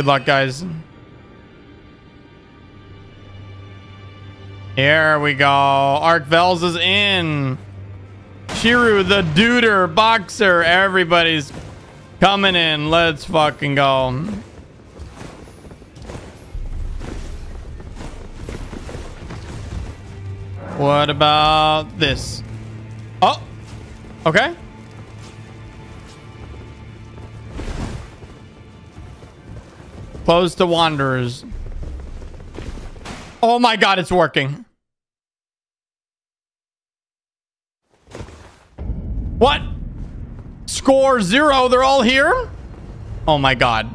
Good luck, guys. Here we go. Arkvels is in. Shiru, the duder, boxer. Everybody's coming in. Let's fucking go. What about this? Oh, okay. Close to wanderers. Oh my god, it's working. What? Score 0. They're all here? Oh my god.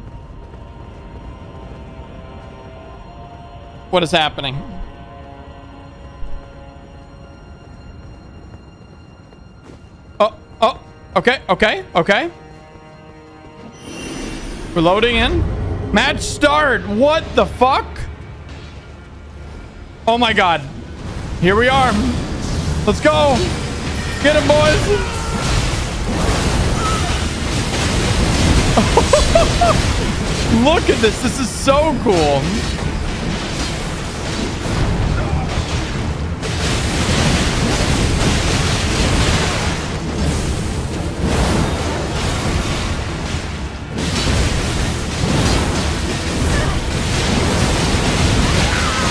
What is happening? Oh, okay. We're loading in. Match start. What the fuck? Oh my god. Here we are. Let's go. Get him, boys. Look at this. This is so cool.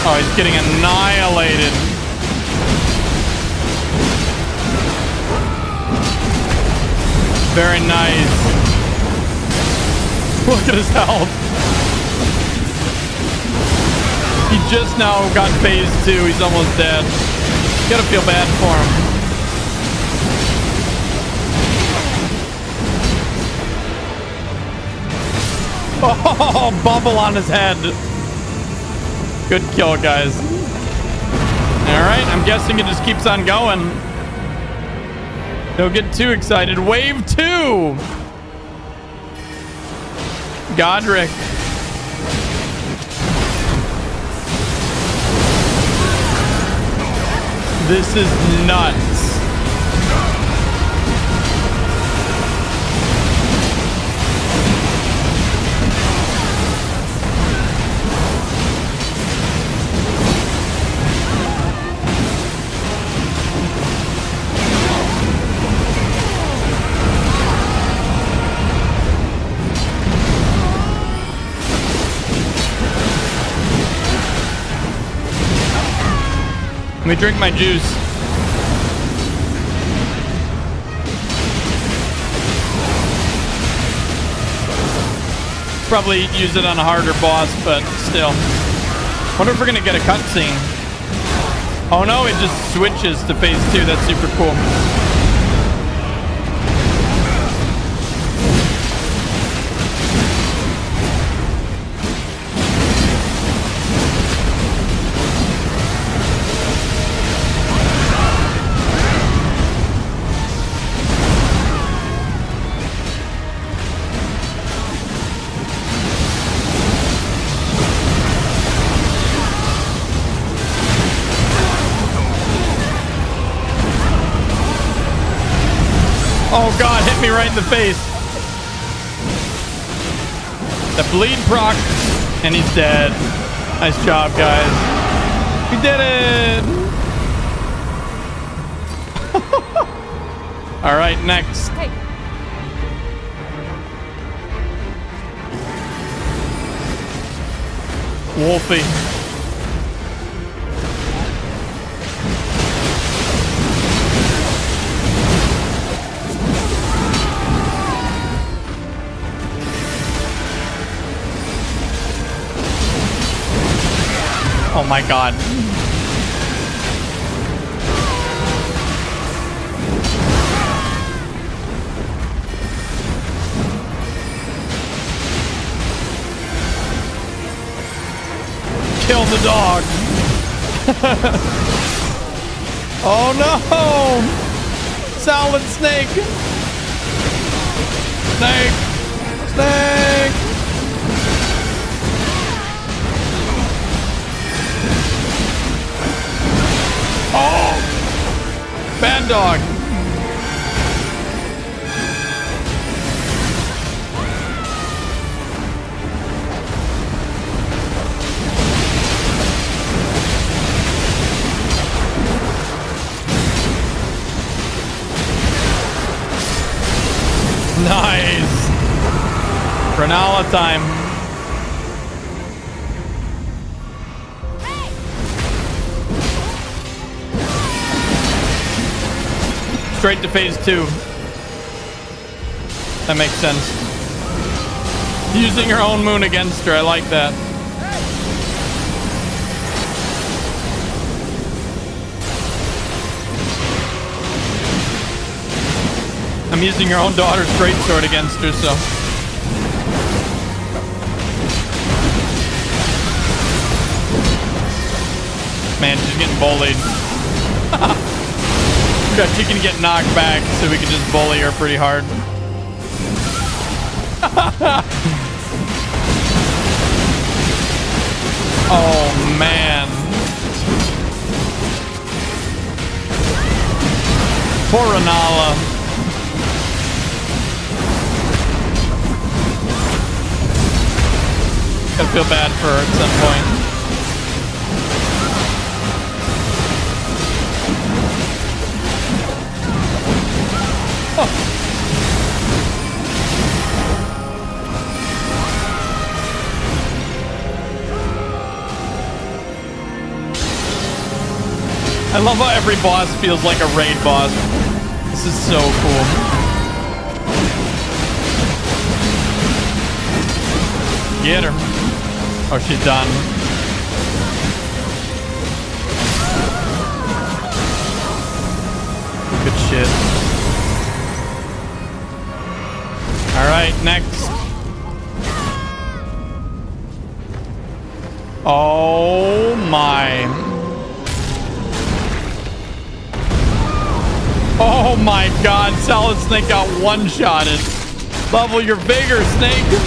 Oh, he's getting annihilated. Very nice. Look at his health. He just now got phase 2. He's almost dead. You gotta feel bad for him. Oh, bubble on his head. Good kill, guys. Alright, I'm guessing it just keeps on going. Don't get too excited. Wave 2! Godrick. This is nuts. Let me drink my juice. Probably use it on a harder boss, but still. Wonder if we're gonna get a cutscene. Oh no, it just switches to phase 2. That's super cool. Oh god, hit me right in the face. The bleed proc, and he's dead. Nice job, guys. We did it. All right, next. Hey. Wolfie. Oh my god. Kill the dog. Oh no! Solid snake! Snake! Snake! Oh! Bad dog. Nice! Renala time. Hey! Straight to phase two. That makes sense. Using her own moon against her, I like that. I'm using your own daughter's great sword against her, so. Man, she's getting bullied. She can get knocked back, so we can just bully her pretty hard. Oh, man. Poor Renala. I feel bad for her at some point. Oh. I love how every boss feels like a raid boss. This is so cool. Get her. Oh, she's done. Good shit. All right, next. Oh my. Oh my God, Solid Snake got one-shotted. Level your vigor, Snake.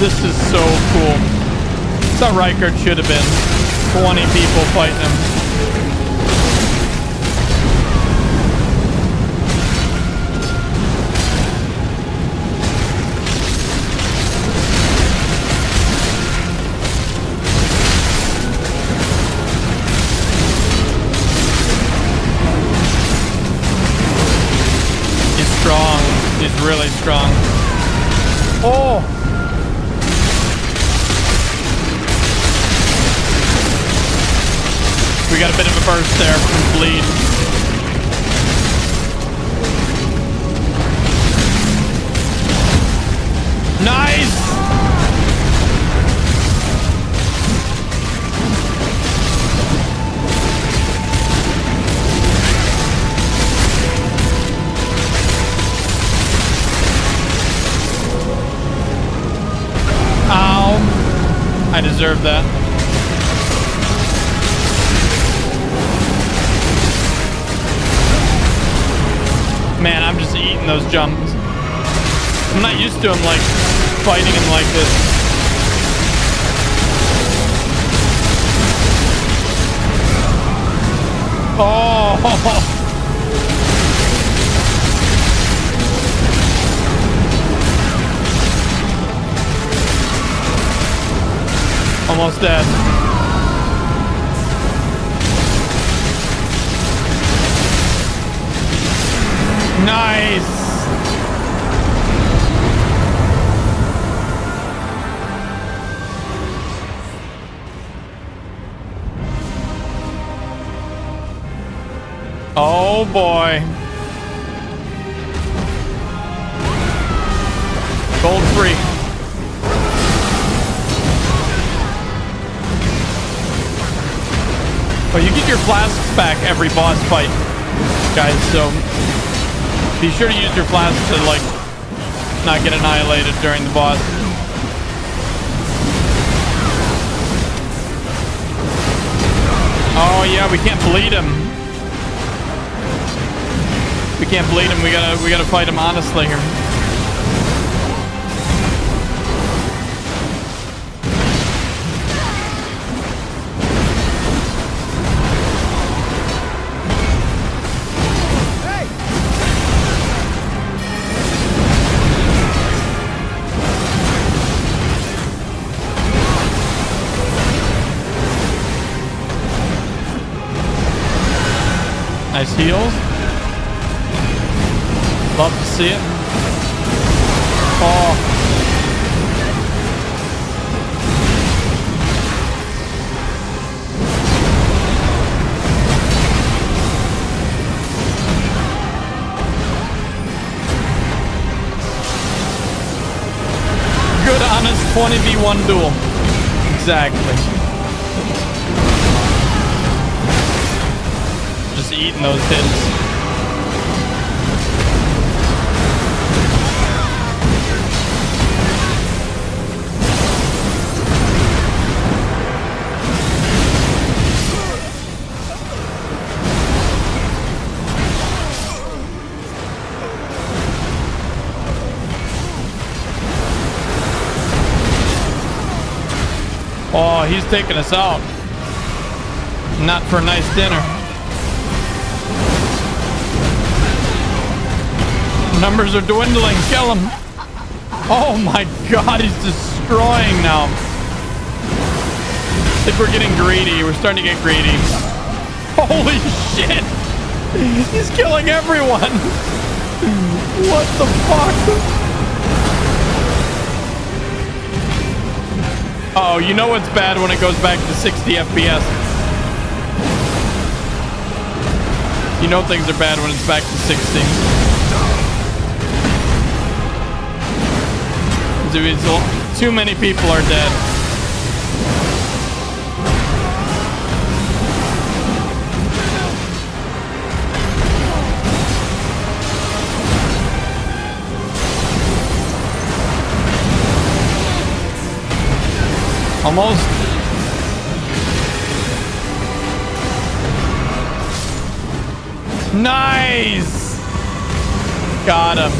This is so cool. That's how Rykard should have been. 20 people fighting him. He's strong. He's really strong. Oh! We got a bit of a burst there from Bleed. Nice! Ow. I deserve that. Man, I'm just eating those jumps. I'm not used to him, like, fighting him like this. Oh! Almost dead. Nice! Oh boy. Gold free. Oh, you get your flasks back every boss fight, guys, so... Be sure to use your flask to, like, not get annihilated during the boss. Oh yeah, we can't bleed him. We can't bleed him. We gotta fight him honestly here. Nice heals. Love to see it. Oh. Good, honest 20v1 duel. Exactly. Eating those hits. Oh, he's taking us out. Not for a nice dinner. Numbers are dwindling. Kill him. Oh my god, he's destroying now. I think we're getting greedy. We're starting to get greedy. Holy shit. He's killing everyone. What the fuck? Oh, you know what's bad when it goes back to 60 FPS. You know things are bad when it's back to 60. Too many people are dead. Almost. Nice. Got him.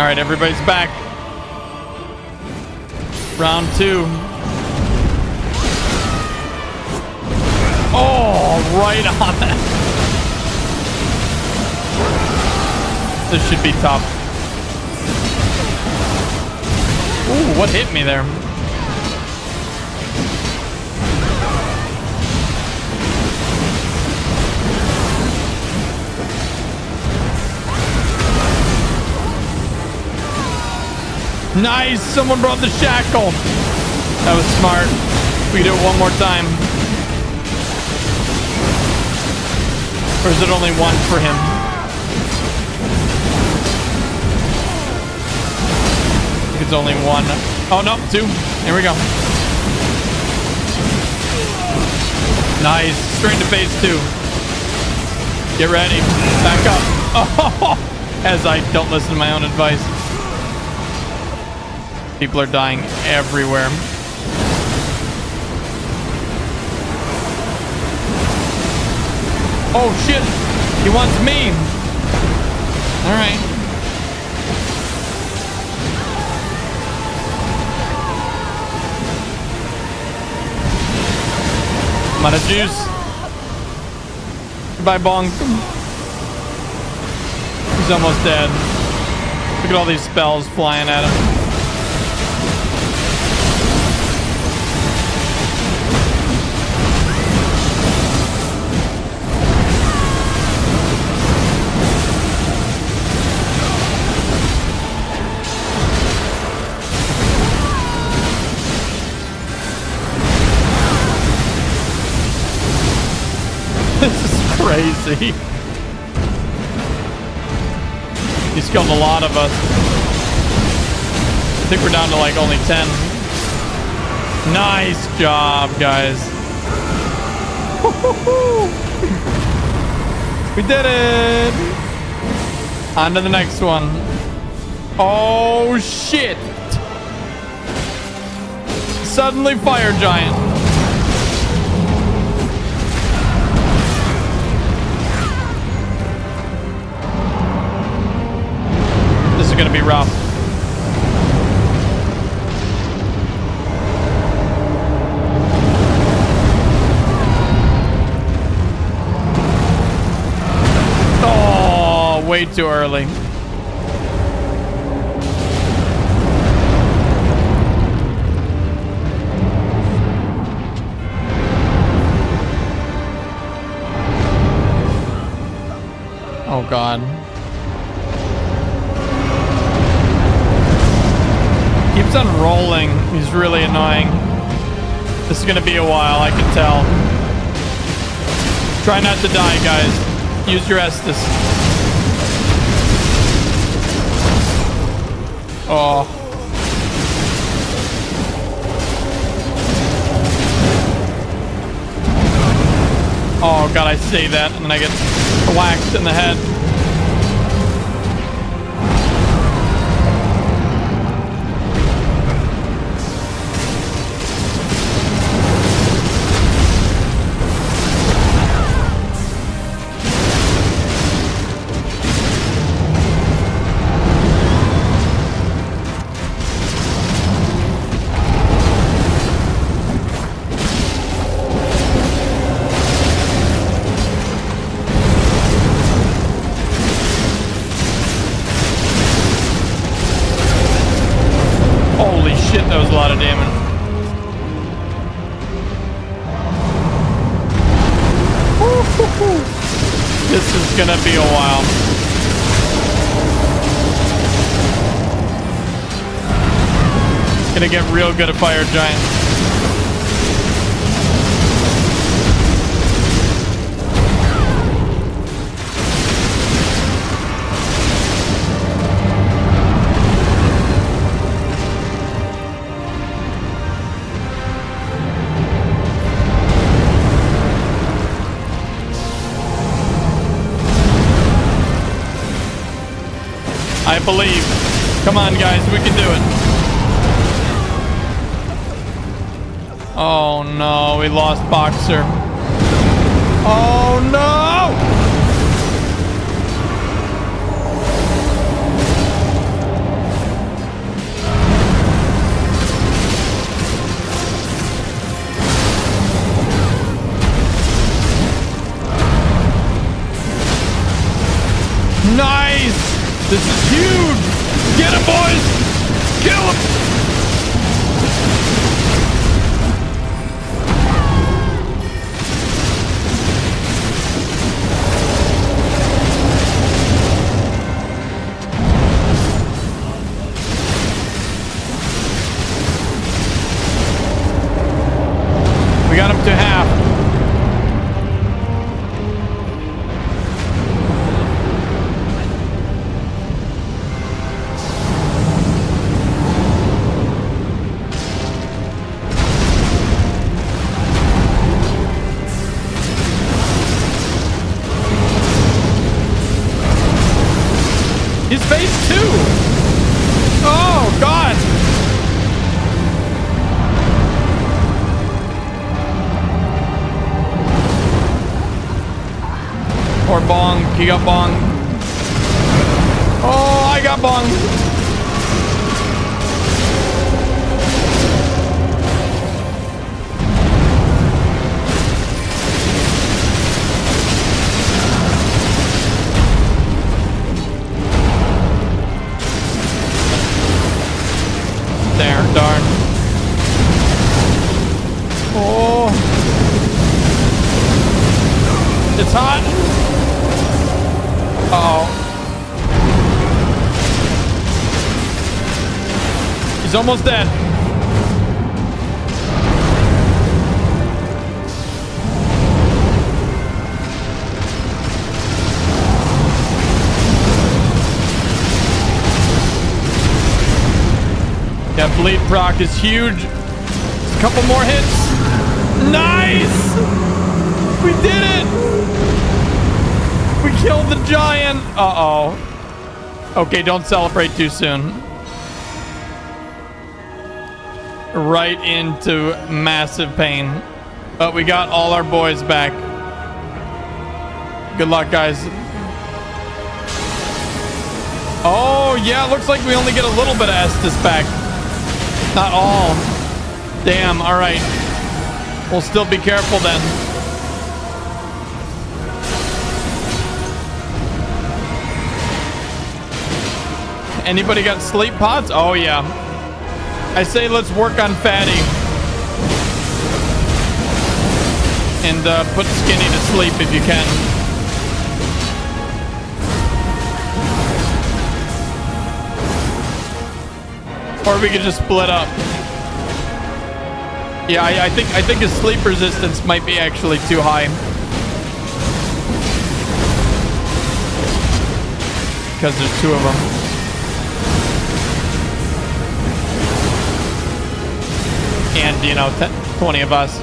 All right, everybody's back. Round two. Oh, right on that. This should be tough. Ooh, what hit me there? Nice! Someone brought the shackle! That was smart. We can do it one more time. Or is it only one for him? I think it's only one. Oh, no, two. Here we go. Nice. Straight to phase two. Get ready. Back up. Oh, as I don't listen to my own advice. People are dying everywhere. Oh shit! He wants me! Alright. I'm out of juice. Goodbye, Bong. He's almost dead. Look at all these spells flying at him. Crazy. He's killed a lot of us. I think we're down to like only 10. Nice job, guys. We did it. On to the next one. Oh, shit. Suddenly Fire Giant. Gonna be rough. Oh, way too early. God. Keeps on rolling. He's really annoying. This is gonna be a while, I can tell. Try not to die, guys. Use your Estus. Oh. Oh god, I say that and then I get whacked in the head. Real good at Fire Giant. I believe. Come on, guys, we can do it. Oh no, we lost Boxer. Oh no! Nice! This is huge! Get him, boys! Kill him! He got bonged. Oh, I got bonged. There, darn. Oh. It's hot. Uh-oh. He's almost dead. That bleed proc is huge. A couple more hits. Nice! We did it! We killed the giant. Uh-oh. Okay, don't celebrate too soon. Right into massive pain. But we got all our boys back. Good luck, guys. Oh, yeah. Looks like we only get a little bit of Estus back. Not all. Damn. All right. We'll still be careful then. Anybody got sleep pods? Oh, yeah. I say let's work on Fatty. And put Skinny to sleep if you can. Or we could just split up. Yeah, I think his sleep resistance might be actually too high. Because there's two of them. And, you know, 20 of us.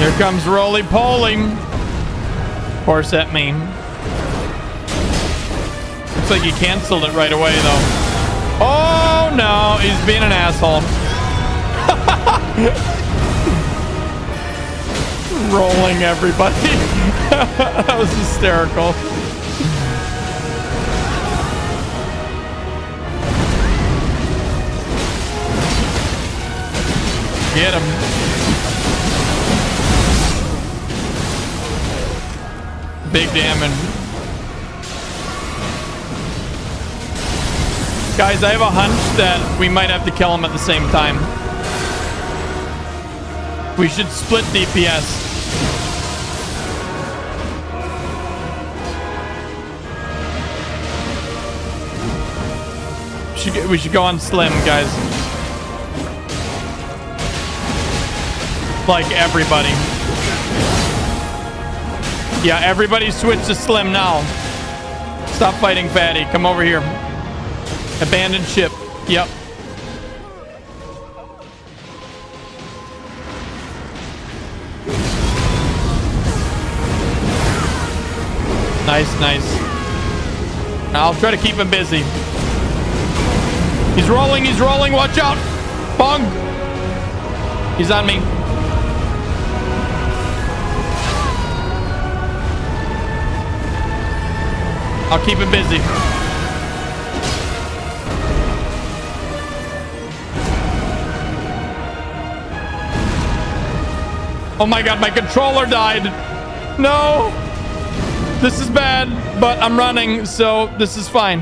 Here comes roly-poly. Of course, that mean. Looks like he canceled it right away, though. Oh no, he's being an asshole. Rolling everybody. That was hysterical. Get him. Big damage. Guys, I have a hunch that we might have to kill him at the same time. We should split DPS. We should go on Slim, guys. Like everybody. Yeah, everybody switch to Slim now. Stop fighting Fatty. Come over here. Abandoned ship. Yep. Nice, nice. I'll try to keep him busy. He's rolling, he's rolling. Watch out. Bong. He's on me. I'll keep him busy. Oh my god, my controller died. No. This is bad, but I'm running, so this is fine.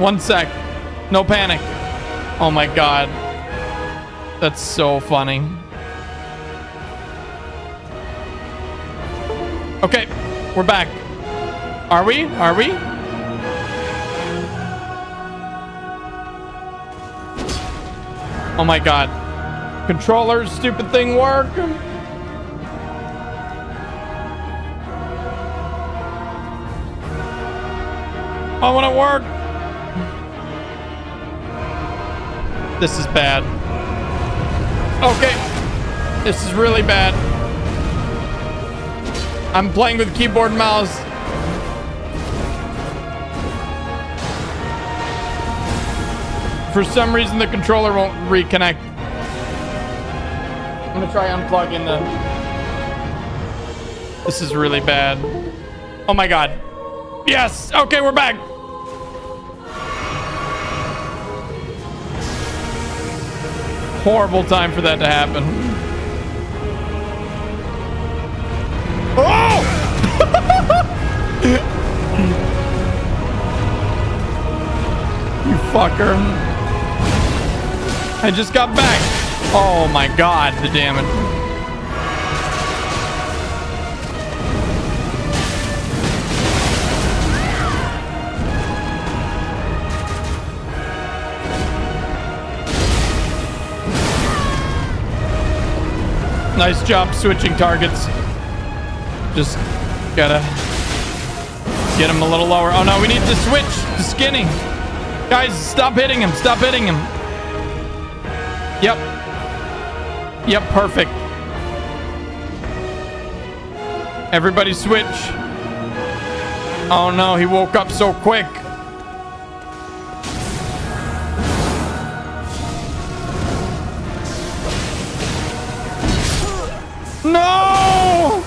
One sec. No panic. Oh my god. That's so funny. Okay, we're back. Are we? Are we? Oh my god. Controllers, stupid thing work. I want to work. This is bad. Okay. This is really bad. I'm playing with keyboard and mouse. For some reason, the controller won't reconnect. I'm gonna try unplugging the... This is really bad. Oh my god. Yes! Okay, we're back! Horrible time for that to happen. Oh! You fucker. I just got back. Oh my god, the damage. Nice job switching targets. Just gotta get him a little lower. Oh no, we need to switch to skinny. Guys, stop hitting him. Stop hitting him. Yep. Yep, perfect. Everybody switch. Oh no, he woke up so quick. No!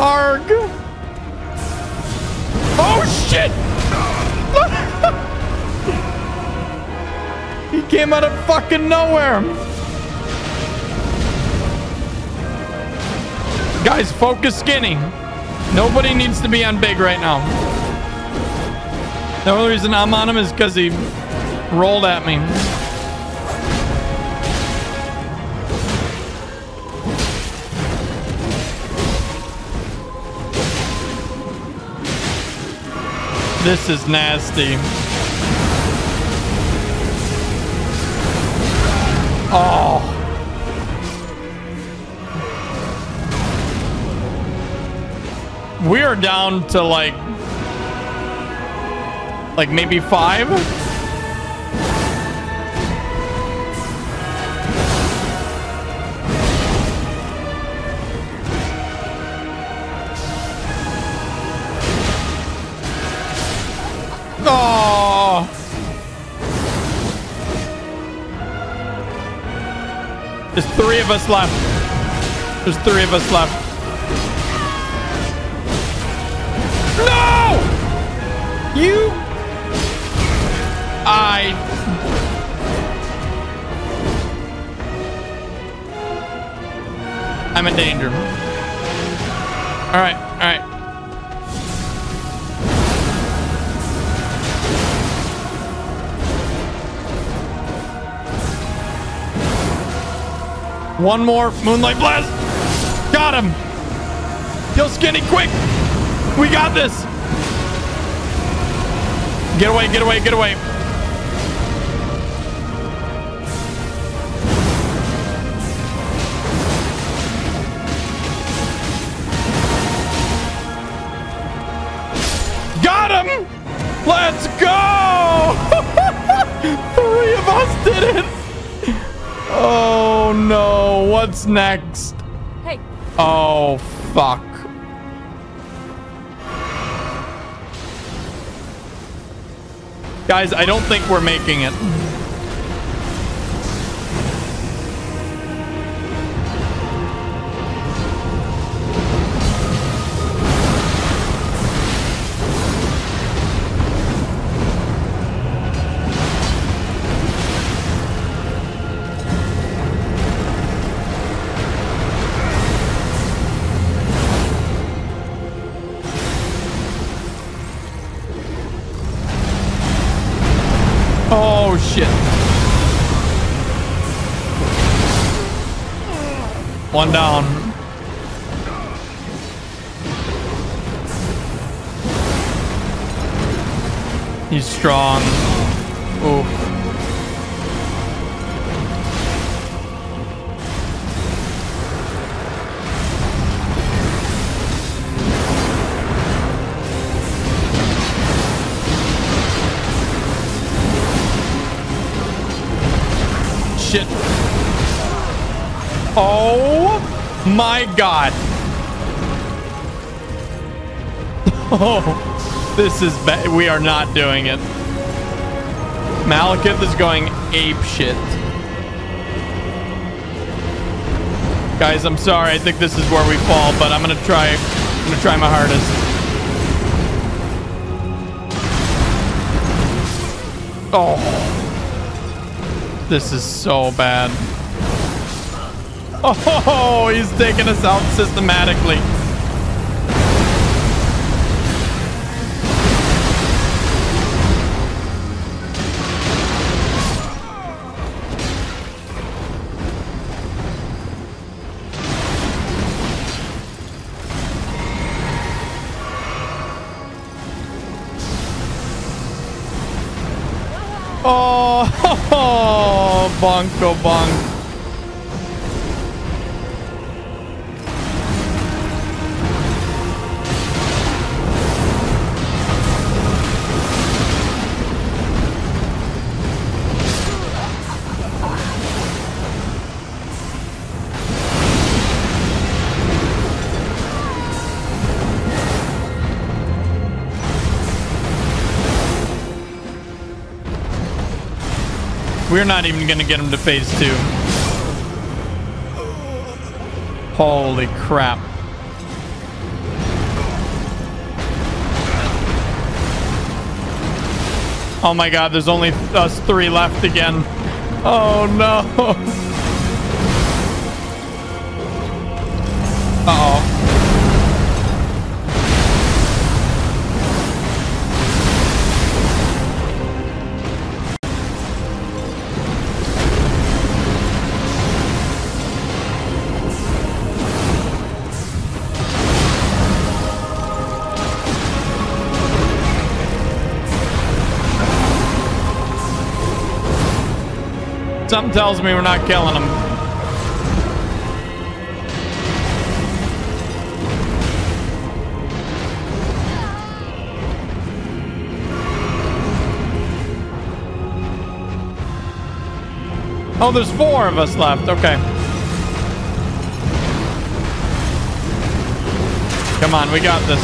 Arg! Oh shit! He came out of fucking nowhere. Guys, focus skinning. Nobody needs to be on big right now. The only reason I'm on him is because he rolled at me. This is nasty. Oh. We are down to like maybe 5. Oh. There's 3 of us left. There's 3 of us left. No! You... I'm in danger. Alright, alright. One more Moonlight Blast. Got him. Kill Skinny quick. We got this. Get away, get away, get away. Got him. Let's go. 3 of us did it. Oh no, what's next? Hey. Oh fuck. Guys, I don't think we're making it. One down. He's strong. Ooh. Shit. Oh. My God. Oh, this is bad. We are not doing it. Malekith is going ape shit. Guys, I'm sorry. I think this is where we fall, but I'm gonna try. I'm gonna try my hardest. Oh, this is so bad. Oh, he's taking us out systematically. Oh, bonko bonk. We're not even going to get him to phase 2. Holy crap. Oh my God, there's only us 3 left again. Oh no. Uh-oh. Something tells me we're not killing him. Oh, there's four of us left. Okay. Come on, we got this.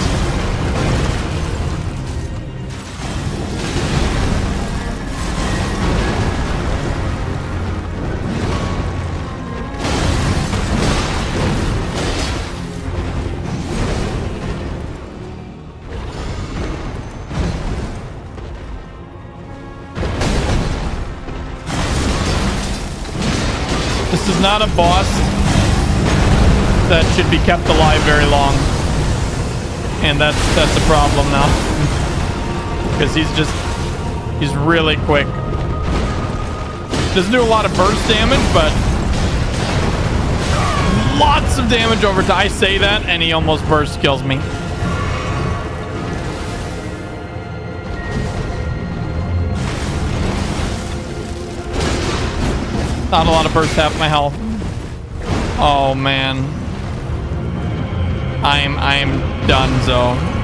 This is not a boss that should be kept alive very long, and that's a problem now because he's really quick. Doesn't do a lot of burst damage, but lots of damage over time. I say that, and he almost burst kills me. Not a lot of bursts, half my health. Oh man, I'm donezo.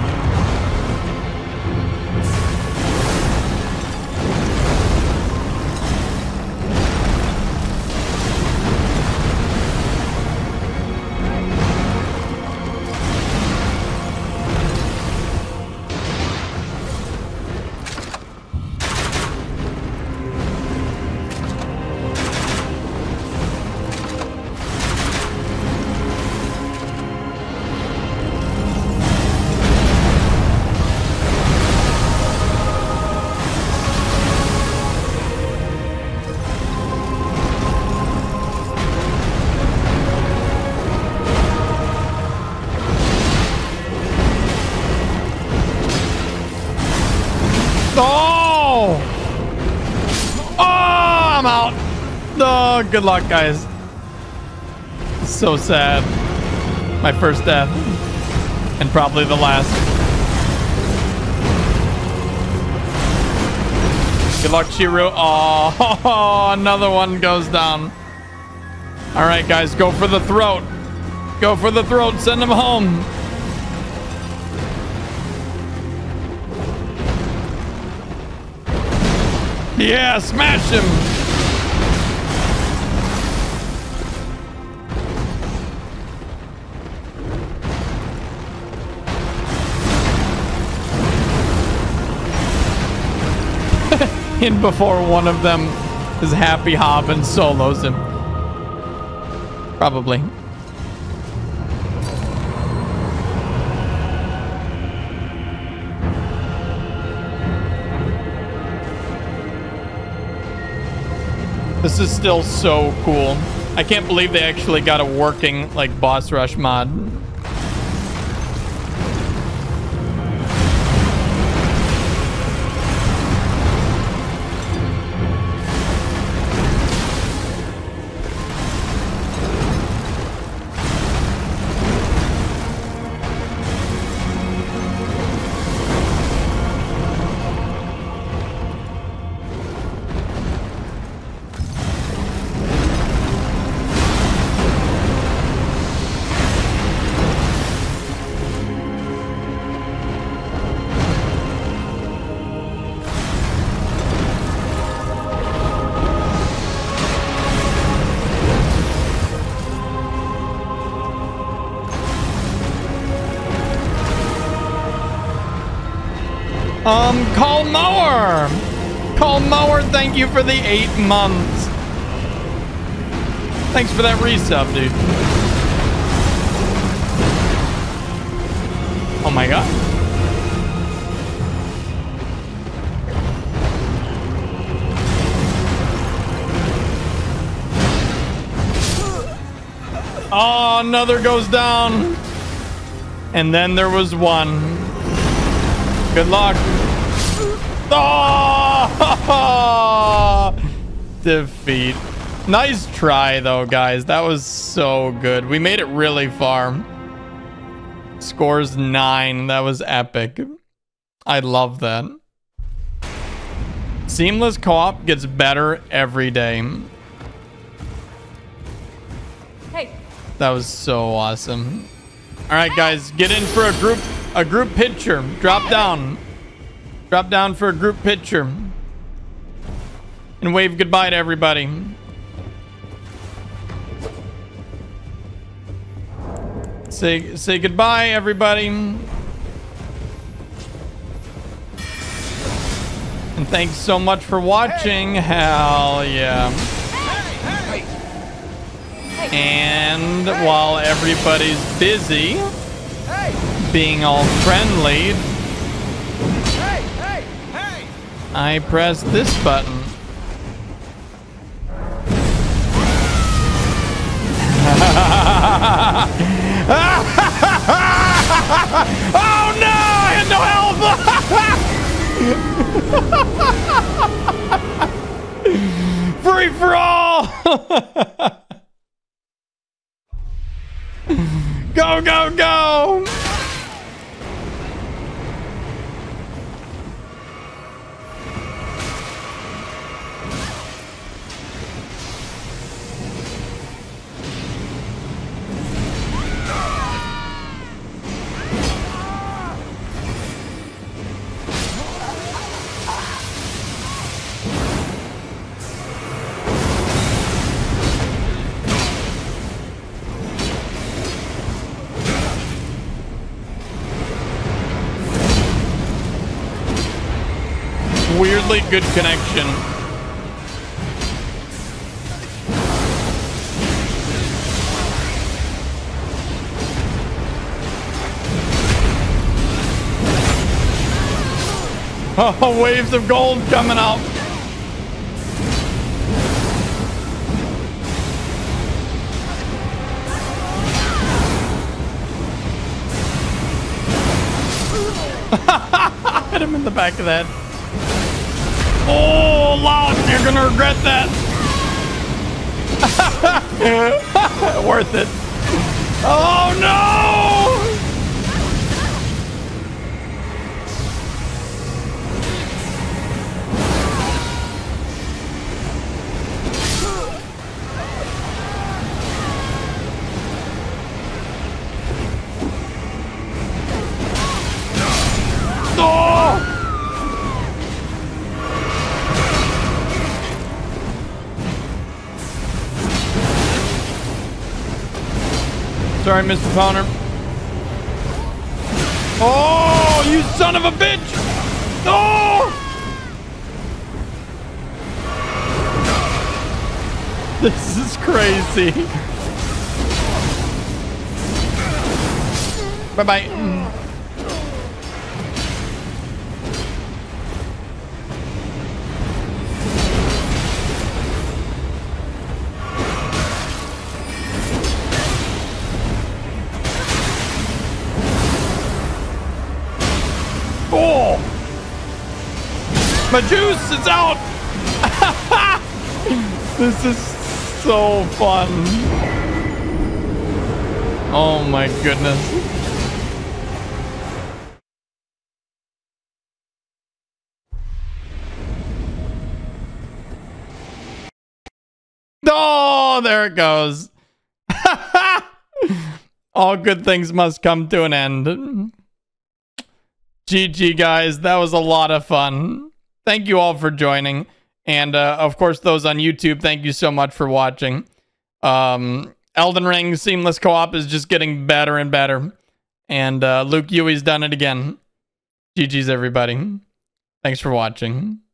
Good luck, guys. So sad. My first death. And probably the last. Good luck, Chiru. Oh, another one goes down. All right, guys. Go for the throat. Go for the throat. Send them home. Yeah, smash him. In before one of them is happy hop and solos him. Probably. This is still so cool. I can't believe they actually got a working like boss rush mod. Call Mower! Call Mower, thank you for the 8 months. Thanks for that resub, dude. Oh my god. Oh another goes down. And then there was one. Good luck. Oh! Defeat. Nice try, though, guys. That was so good. We made it really far. Scores 9. That was epic. I love that. Seamless co-op gets better every day. Hey. That was so awesome. All right, guys, get in for a group picture. Drop down. Drop down for a group picture. And wave goodbye to everybody. Say goodbye, everybody. And thanks so much for watching. Hey. Hell yeah. Hey. Hey. And hey. While everybody's busy being all friendly, I press this button. Oh no! I had no health! Free for all! Go, go, go! Weirdly good connection. Oh, waves of gold coming out. Hit him in the back of the head. Oh, loud. You're going to regret that. Worth it. Oh, no. Oh. Sorry, Mr. Poner. Oh, you son of a bitch! Oh! This is crazy. Bye-bye. My juice is out. This is so fun. Oh my goodness. Oh, there it goes. All good things must come to an end. GG, guys. That was a lot of fun. Thank you all for joining. And of course, those on YouTube, thank you so much for watching. Elden Ring Seamless Co-op is just getting better and better. And Luke Yui's done it again. GG's, everybody. Thanks for watching.